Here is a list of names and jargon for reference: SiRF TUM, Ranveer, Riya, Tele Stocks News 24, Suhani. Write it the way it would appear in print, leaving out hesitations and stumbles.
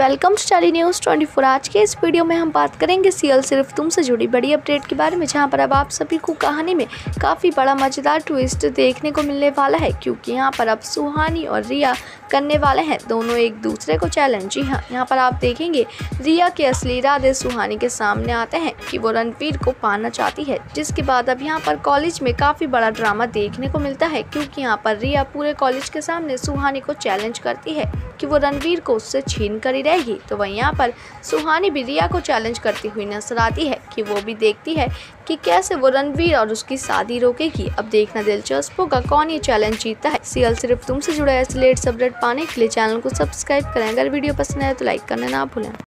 Welcome to daily news 24। आज के इस वीडियो में हम बात करेंगे सीरियल सिर्फ तुम से जुड़ी बड़ी अपडेट के बारे में, जहां पर अब आप सभी को कहानी में काफ़ी बड़ा मज़ेदार ट्विस्ट देखने को मिलने वाला है, क्योंकि यहां पर अब सुहानी और रिया करने वाले हैं दोनों एक दूसरे को चैलेंज। जी हाँ, यहाँ पर आप देखेंगे रिया के असली इरादे सुहानी के सामने आते हैं कि वो रणवीर को पाना चाहती है, जिसके बाद अब यहाँ पर कॉलेज में काफ़ी बड़ा ड्रामा देखने को मिलता है, क्योंकि यहाँ पर रिया पूरे कॉलेज के सामने सुहानी को चैलेंज करती है कि वो रणवीर को उससे छीन कर ही रहेगी। तो वहीं यहाँ पर सुहानी भी रिया को चैलेंज करती हुई नजर आती है कि वो भी देखती है कि कैसे वो रणवीर और उसकी शादी रोकेगी। अब देखना दिलचस्प होगा कौन ये चैलेंज जीतता है। सीरियल सिर्फ तुम से जुड़ा ऐसे लेटेस्ट अपडेट पाने के लिए चैनल को सब्सक्राइब करें। अगर वीडियो पसंद आए तो लाइक करना ना भूलें।